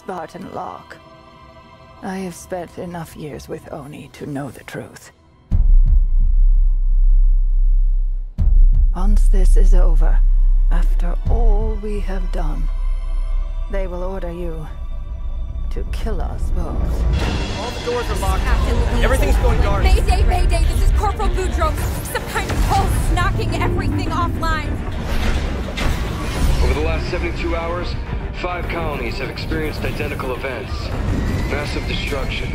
Spartan Locke. I have spent enough years with Oni to know the truth. Once this is over, after all we have done, they will order you to kill us both. All the doors are locked. Everything's going dark. Mayday, mayday, this is Corporal Boudreaux. Some kind of pulse knocking everything offline. Over the last 72 hours, 5 colonies have experienced identical events. Massive destruction.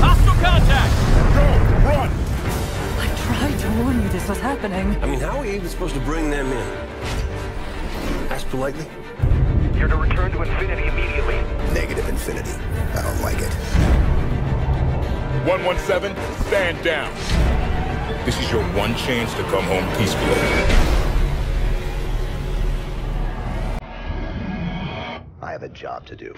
Hostile contact! Go! Run! I tried to warn you this was happening. I mean, how are you even supposed to bring them in? Ask politely. You're to return to Infinity immediately. Negative, Infinity. I don't like it. 117, stand down. This is your one chance to come home peacefully. I have a job to do.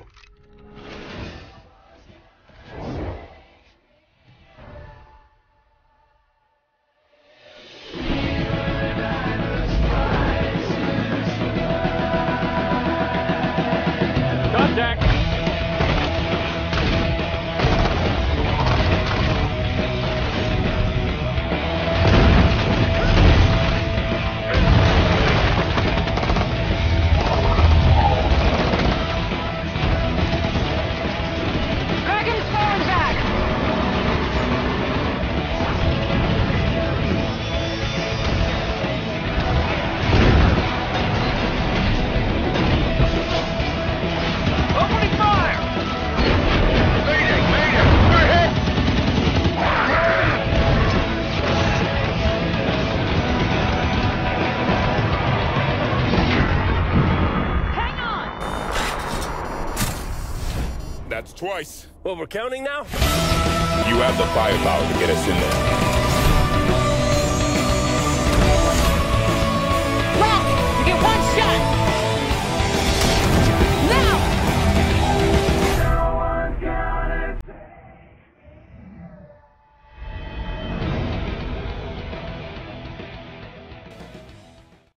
Contact! That's twice. Well, we're counting now? You have the firepower to get us in there.